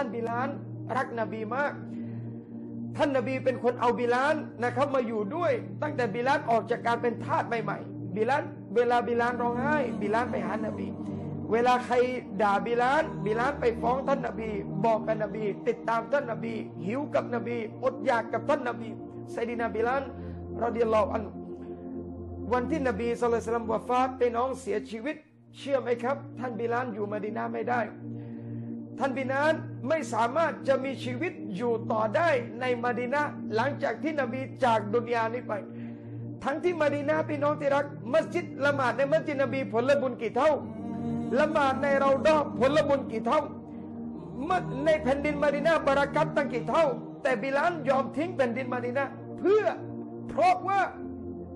านบิลาลรักนบีมากท่านนบีเป็นคนเอาบิลาลนะครับมาอยู่ด้วยตั้งแต่บิลาลออกจากการเป็นทาสใหม่ๆบิลาลเวลาบิลาลร้องไห้บิลาลไปหานบีเวลาใครด่าบิลาลบิลาลไปฟ้องท่านนบีบอกกับนบีติดตามท่านนบีหิวกับนบีอดอยากกับท่านนบีไซดีนาบิลาลรอฎิยัลลอฮุอันฮุวันที่นบีศ็อลลัลลอฮุอะลัยฮิวะซัลลัมวะฟาตไปน้องเสียชีวิตเชื่อไหมครับท่านบิลาลอยู่มะดีนะห์ไม่ได้ท่านบิลาลไม่สามารถจะมีชีวิตอยู่ต่อได้ในมะดีนะห์หลังจากที่นบีจากดุนยานี้ไปทั้งที่มะดีนะห์พี่น้องที่รักมัสยิดละหมาดในมัสยิดนบีผลบุญกี่เท่าละหมาดในเราดอกผลบุญกี่เท่าในแผ่นดินมะดีนะห์บารอกัตตั้งกี่เท่าแต่บิลาลยอมทิ้งแผ่นดินมะดีนะห์เพราะว่า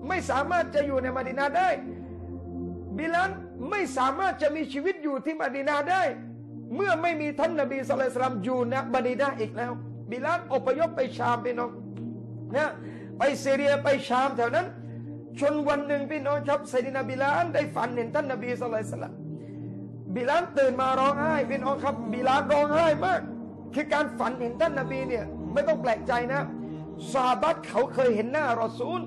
ไม่สามารถจะอยู่ในมะดีนะห์ได้บิลาลไม่สามารถจะมีชีวิตอยู่ที่มะดีนะห์ได้เมื่อไม่มีท่านนบีศ็อลลัลลอฮุอะลัยฮิวะซัลลัมอยู่ณมะดีนะห์อีกแล้วบิลาลอพยพไปชามพี่น้องนะไปซีเรียไปชามแถวนั้นจนวันหนึ่งพี่น้องครับไซดีนาบิลาลได้ฝันเห็นท่านนบีศ็อลลัลลอฮุอะลัยฮิวะซัลลัมบิลาลตื่นมาร้องไห้พี่น้องครับบิลาลร้องไห้มากคือการฝันเห็นท่านนบีเนี่ยไม่ต้องแปลกใจนะซอฮาบะห์เขาเคยเห็นหน้ารอซูล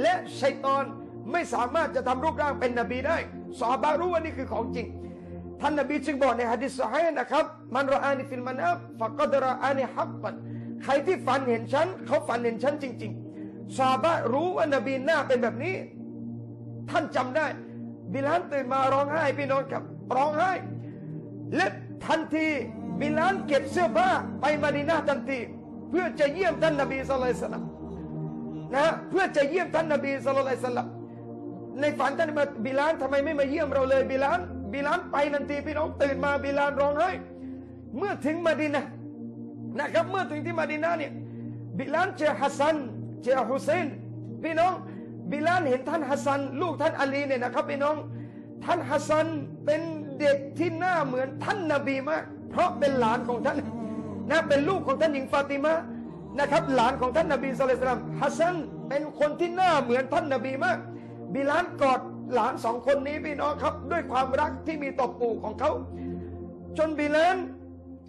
และชัยฏอนไม่สามารถจะทำรูปร่างเป็นนบีได้ซอฮาบะห์รู้ว่านี่คือของจริงท่านนบีจึงบอกในหะดีษซอฮีหะนะครับมันรออานีฟิลมานัมฟะกอดรออานีฮักกันใครที่ฝันเห็นฉันเขาฝันเห็นฉันจริงๆซอฮาบะห์รู้ว่านบีหน้าเป็นแบบนี้ท่านจำได้บิลาลตื่นมาร้องไห้พี่น้องครับร้องไห้และทันทีบิลาลเก็บเสื้อผ้าไปมะดีนะห์ทันทีเพื่อจะเยี่ยมท่านนบีศ็อลลัลลอฮุอะลัยฮิวะซัลลัมนะเพื่อจะเยี่ยมท่านนบีศ็อลลัลลอฮุอะลัยฮิวะซัลลัมในฝันท่านบิลาลทำไมไม่มาเยี่ยมเราเลยบิลาลไปทันทีพี่น้องตื่นมาบิลาลร้องไห้เมื่อถึงมะดีนะห์นะครับเมื่อถึงที่มะดีนะห์เนี่ยบิลาลเจอฮัสซันเจอฮุเซนพี่น้องบิลาลเห็นท่านฮัสซันลูกท่านอาลีเนี่ยนะครับพี่น้องท่านฮัสซันเป็นเด็กที่หน้าเหมือนท่านนบีมากเพราะเป็นหลานของท่านนะเป็นลูกของท่านหญิงฟาติมะห์นะครับหลานของท่านนบีศ็อลลัลลอฮุอะลัยฮิวะซัลลัมฮัสซันเป็นคนที่หน้าเหมือนท่านนบีมากบิลาลกอดหลานสองคนนี้พี่น้องครับด้วยความรักที่มีต่อปู่ของเขาจนบิลาล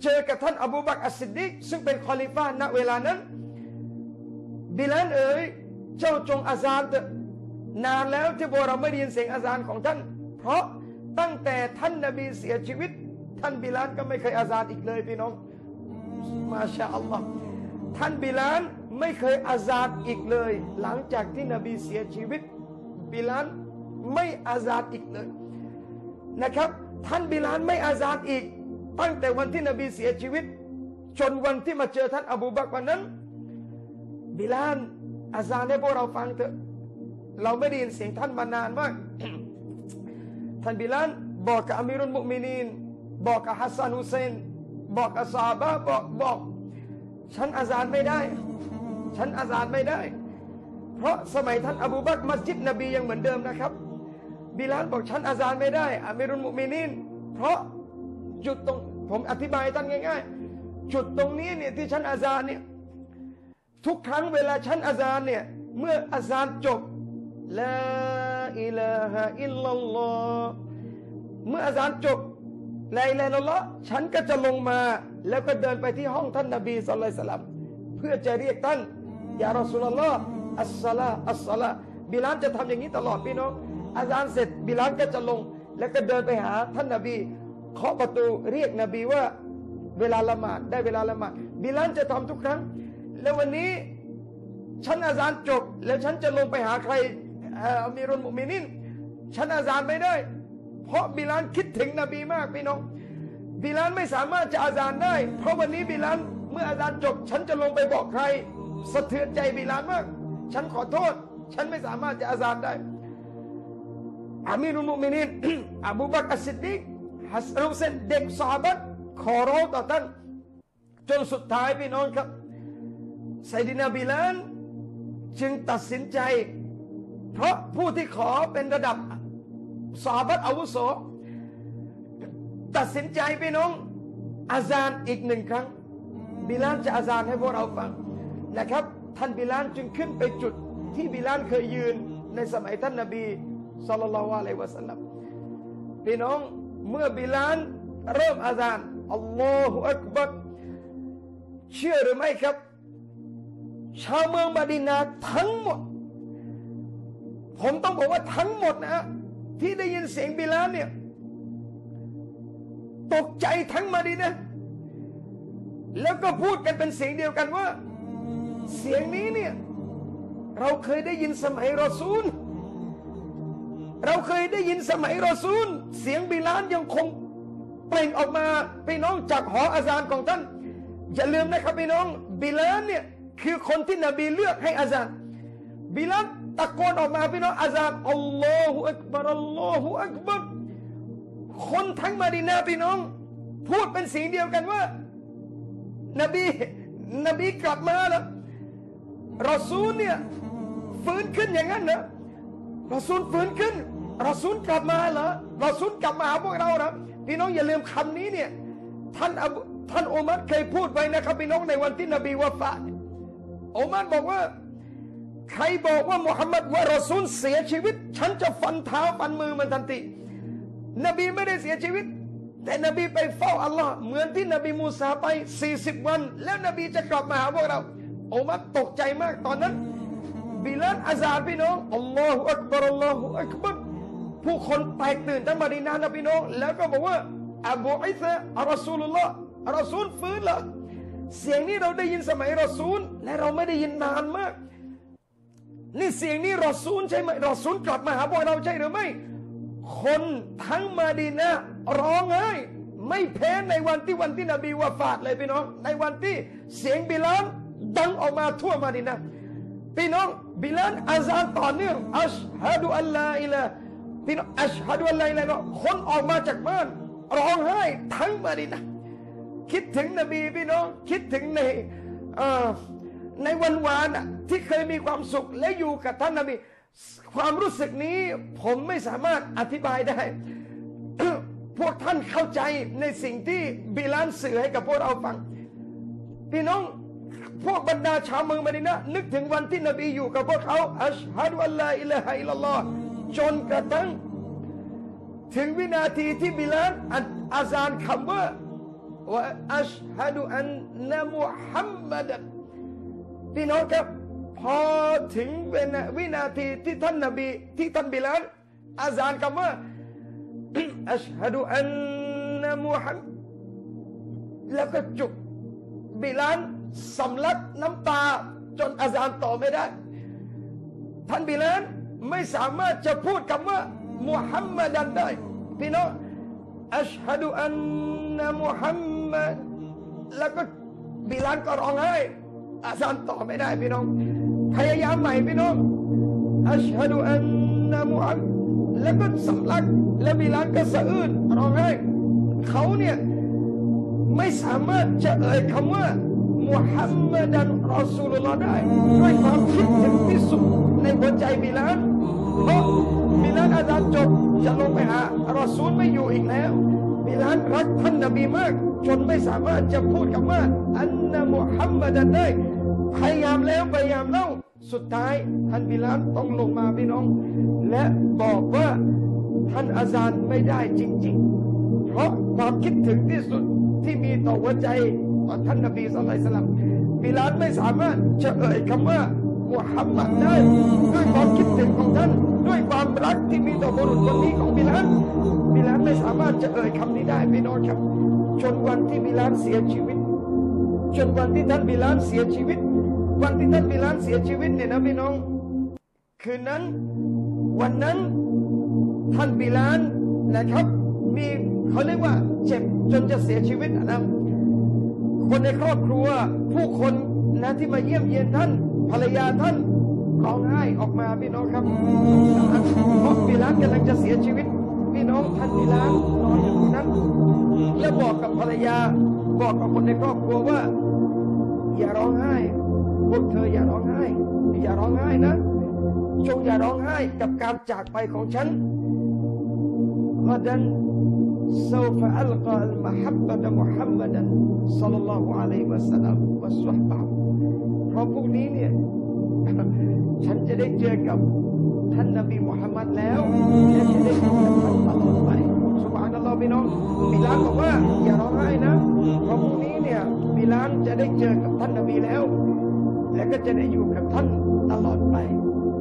เจอกับท่านอบูบักรอัสซิดดีกซึ่งเป็นคอลิฟะห์ณเวลานั้นบิลาลเอ๋ยเจ้าจงอาซานเถอะนานแล้วที่พวกเราไม่ได้ยินเสียงอาซานของท่านเพราะตั้งแต่ท่านนบีเสียชีวิตท่านบิลาลก็ไม่เคยอาซานอีกเลยพี่น้องมาชาอัลลอฮ์ท่านบิลาลไม่เคยอาซานอีกเลยหลังจากที่นบีเสียชีวิตบิลาลไม่อาซานอีกเลยนะครับท่านบิลาลไม่อาซานอีกตั้งแต่วันที่นบีเสียชีวิตจนวันที่มาเจอท่านอบูบักรวันนั้นบิลาลอาซานให้พวกเราฟังเถอะเราไม่ได้ยินเสียงท่านมานานมาก ท่านบิลาลบอกกับอามีรุลมุอ์มินีนบอกกับฮัสซันฮุเซนบอกกับซอฮาบะห์บอกฉันอาซานไม่ได้ฉันอาซานไม่ได้เพราะสมัยท่านอบูบักรมัสยิดนบียังเหมือนเดิมนะครับบิลาลบอกฉันอาซานไม่ได้อามีรุลมุอ์มินีนเพราะจุดตรงผมอธิบายท่านง่ายๆจุดตรงนี้เนี่ยที่ฉันอาซานเนี่ยทุกครั้งเวลาฉันอาซานเนี่ยเมื่ออาซานจบลาอิลาฮะอิลลัลลอฮ์เมื่ออาซานจบลาอิลาฮะอิลลัลลอฮ์ฉันก็จะลงมาแล้วก็เดินไปที่ห้องท่านนบีศ็อลลัลลอฮุอะลัยฮิวะซัลลัมเพื่อจะเรียกท่านยารอซูลุลลอฮ์อัสซะลาอัสซะลาบิลาลจะทำอย่างนี้ตลอดพี่น้องอาซานเสร็จบิลาลก็จะลงแล้วก็เดินไปหาท่านนบีเคาะประตูเรียกนบีว่าเวลาละหมาดได้เวลาละหมาดบิลาลจะทำทุกครั้งแล้ววันนี้ฉันอาซานจบแล้วฉันจะลงไปหาใครอามีรุลมุอ์มินีนฉันอาซานไม่ได้เพราะบิลาลคิดถึงนบีมากพี่น้องบิลาลไม่สามารถจะอาซานได้เพราะวันนี้บิลาลเมื่ออาซานจบฉันจะลงไปบอกใครสะเทือนใจบิลาลมากฉันขอโทษฉันไม่สามารถจะอาซานได้อามีรุลมุอ์มินีน อบูบักรอัสซิดดีกฮัสซันฮุไซน์เด็กซอฮาบะห์ขอร้องต่อท่านจนสุดท้ายพี่น้องครับไซดีนาบิลาลจึงตัดสินใจเพราะผู้ที่ขอเป็นระดับซอฮาบะห์อาวุโสตัดสินใจพี่น้องอาซานอีกหนึ่งครั้งบิลาลจะอาซานให้พวกเราฟังนะครับท่านบิลาลจึงขึ้นไปจุดที่บิลาลเคยยืนในสมัยท่านนบีศ็อลลัลลอฮุอะลัยฮิวะซัลลัมพี่น้องเมื่อบิลาลเริ่มอาซานอัลลอฮุอักบัร เชื่อหรือไม่ครับชาวเมืองมะดีนะห์ทั้งหมดผมต้องบอกว่าทั้งหมดนะที่ได้ยินเสียงบิลาลเนี่ยตกใจทั้งมะดีนะห์แล้วก็พูดกันเป็นเสียงเดียวกันว่าเสียงนี้เนี่ยเราเคยได้ยินสมัยรอซูลเราเคยได้ยินสมัยรอซูลเสียงบิลาลยังคงเปล่งออกมาพี่น้องจากหออาซานของท่านอย่าลืมนะครับพี่น้องบิลาลเนี่ยคือคนที่นบีเลือกให้อาซานบิลาลตะโกนออกมาพี่น้องอาซานอัลลอฮุอักบัรอัลลอฮุอักบัรคนทั้งมะดีนะห์พี่น้องพูดเป็นเสียงเดียวกันว่านบีกลับมาแล้วรอซูลเนี่ยฟื้นขึ้นอย่างนั้นนะรอซูลฟื้นขึ้นรอซูลกลับมาเหรอรอซูลกลับมาหาพวกเรานะพี่น้องอย่าลืมคำนี้เนี่ยท่านอุมัรเคยพูดไว้นะครับพี่น้องในวันที่นบีวะฟาตอุมัรบอกว่าใครบอกว่ามุฮัมมัดว่ารอซูลเสียชีวิตฉันจะฟันเท้าฟันมือมันทันทีนบีไม่ได้เสียชีวิตแต่นบีไปเฝ้าอัลลอฮ์เหมือนที่นบีมูซาไป40วันแล้วนบีจะกลับมาหาพวกเราอุมัรตกใจมากตอนนั้นบิลาลอาซานพี่น้องอัลลอฮุอักบัรอัลลอฮุอักบัรผู้คนแตกตื่นทั้งมะดีนะห์นะพี่น้องแล้วก็บอกว่าอบูอิซะอัลรอซูลุลลอฮ์รอซูลฟื้นละเสียงนี้เราได้ยินสมัยรอซูลและเราไม่ได้ยินนานมากนี่เสียงนี้รอซูลใช่ไหมรอซูลกลับมาหาพวกเราใช่หรือไม่คนทั้งมะดีนะห์ร้องไห้ไม่แพ้ในวันที่นบีวะฟาตเลยพี่น้องในวันที่เสียงบิลาลดังออกมาทั่วมะดีนะห์พี่น้องบิลาลอาซานต่อเนื่องอัชฮะดุอัลลาอิลาฮ์พี่น้องอัชฮะดุอัลลาอิลาฮ์คนออกมาจากบ้านร้องไห้ทั้งมะดีนะห์คิดถึงนบีพี่น้องคิดถึงในวันวานที่เคยมีความสุขและอยู่กับท่านนบีความรู้สึกนี้ผมไม่สามารถอธิบายได้ พวกท่านเข้าใจในสิ่งที่บิลาลสื่อให้กับพวกเราฟังพี่น้องพวกบรรดาชาวเมืองมะดีนะห์นึกถึงวันที่นบีอยู่กับพวกเขาอัชฮะดุอัลลาอิลาฮะอิลลัลลอฮ์จนกระทั่งถึงวินาทีที่บิลาลอาซานคำว่าอัชฮะดุอันนะมุฮัมมัดพี่น้องครับพอถึงวินาทีที่ท่านนบีที่ท่านบิลาลอาซานคำว่าอัชฮะดุอันนะมุฮัมมัดแล้วก็จุกบิลาลสำลักน้ำตาจนอาซานต่อไม่ได้ท่านบิลาลไม่สามารถจะพูดคำว่ามุฮัมมัดันได้พี่น้องอัชฮะดุอันนะมุฮัมมัดแล้วก็บิลาลก็ร้องไห้อาซานต่อไม่ได้พี่น้องพยายามใหม่พี่น้องอัชฮะดุอันนะมุฮัมมัดแล้วก็สำลักและบิลาลก็สะอื้นร้องไห้เขาเนี่ยไม่สามารถจะเอ่ยคำว่ามุฮัมมัดรอซูลุลลอฮ์ได้ด้วยความคิดถึงที่สุดในหัวใจบิลาลเพราะบิลาลอาซานจบจะลงไปหารอซูลไม่อยู่อีกแล้วบิลาลรักท่านนบีมากจนไม่สามารถจะพูดคำว่าอันนะมุฮัมมัดได้พยายามแล้วพยายามเล่าสุดท้ายท่านบิลาลต้องลงมาพี่น้องและบอกว่าท่านอาซานไม่ได้จริงๆเพราะความคิดถึงที่สุดที่มีต่อหัวใจท่านนบีศ็อลลัลลอฮุอะลัยฮิวะซัลลัมบิลาลไม่สามารถจะเอ่ยคำว่ามุฮัมมัดได้ด้วยความคิดถึงของท่านด้วยความรักที่มีต่อบุรุษคนนี้ของบิลาลบิลาลไม่สามารถจะเอ่ยคำนี้ได้พี่น้องครับจนวันที่บิลาลเสียชีวิตจนวันที่ท่านบิลาลเสียชีวิตวันที่ท่านบิลาลเสียชีวิตเนี่ยนะพี่น้องคืนนั้นวันนั้นท่านบิลาลนะครับมีเขาเรียกว่าเจ็บจนจะเสียชีวิตนะคนในครอบครัวผู้คนนะที่มาเยี่ยมเยียนท่านภรรยาท่านร้องไห้ออกมาพี่น้องครับเพราะบิลาลกำลังจะเสียชีวิตพี่น้องท่านบิลาลนอนอยู่นั้นแล้วบอกกับภรรยาบอกกับคนในครอบครัวว่าอย่าร้องไห้พวกเธออย่าร้องไห้อย่าร้องไห้นะจงอย่าร้องไห้กับการจากไปของฉันมาดันسوف ألقى المحبة محمدا صلى الله عليه وسلم والصحبة เพราะพวกนี้เนี่ยฉันจะได้เจอกับท่านนบีมุฮัมมัดแล้วฉันจะได้อยู่กับท่านตลอดไปซุบฮานัลลอฮ์พี่น้องบิลาลบอกว่าอย่าร้องไห้นะเพราะพวกนี้เนี่ย บิลาลจะได้เจอกับท่านนบีแล้วและก็จะได้อยู่กับท่านตลอดไป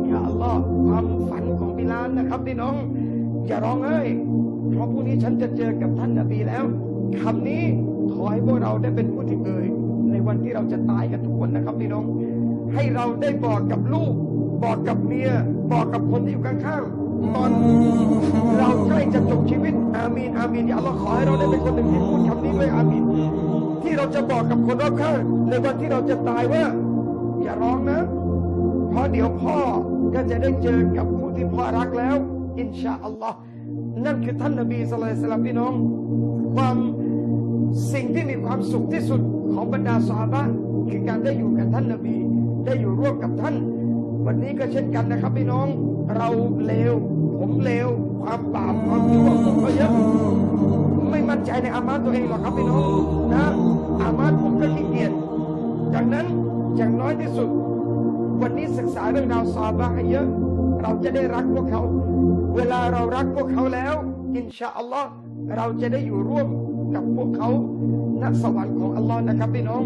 อย่าอัลลอฮ์ความฝันของบิลาลนะครับพี่น้องอย่าร้องไห้เพราะพรุ่งนี้ฉันจะเจอกับท่านนบีแล้วคำนี้ขอให้พวกเราได้เป็นผู้ที่เอ่ยในวันที่เราจะตายกันทุกคนนะครับพี่น้องให้เราได้บอกกับลูกบอกกับเมียบอกกับคนที่อยู่ข้างๆตอนเราใกล้จะจบชีวิตอามีนอามีนอย่าอัลลอฮ์ขอให้เราได้เป็นคนหนึ่งที่พูดคำนี้ด้วยอามีนที่เราจะบอกกับคนรอบข้างในวันที่เราจะตายว่าอย่าร้องนะเพราะเดี๋ยวพ่อก็จะได้เจอกับผู้ที่พ่อรักแล้วอินชาอัลลอฮ์นั่นคือท่านนบีศ็อลลัลลอฮุอะลัยฮิวะซัลลัมพี่น้องความสิ่งที่มีความสุขที่สุดของบรรดาซอฮาบะห์คือการได้อยู่กับท่านนบีได้อยู่ร่วมกับท่านวันนี้ก็เช่นกันนะครับพี่น้องเราเลวผมเลวความบาปความชั่วผมก็เยอะไม่มั่นใจในอามาตตัวเองหรอกครับพี่น้องนะอามาตผมก็ขี้เกียจดังนั้นอย่างน้อยที่สุดวันนี้ศึกษาเรื่องราวซอฮาบะห์ให้เยอะเราจะได้รักพวกเขาเวลาเรารักพวกเขาแล้วอินชาอัลลอฮ์เราจะได้อยู่ร่วมกับพวกเขาณสวรรค์ของอัลลอฮ์นะครับพี่น้อง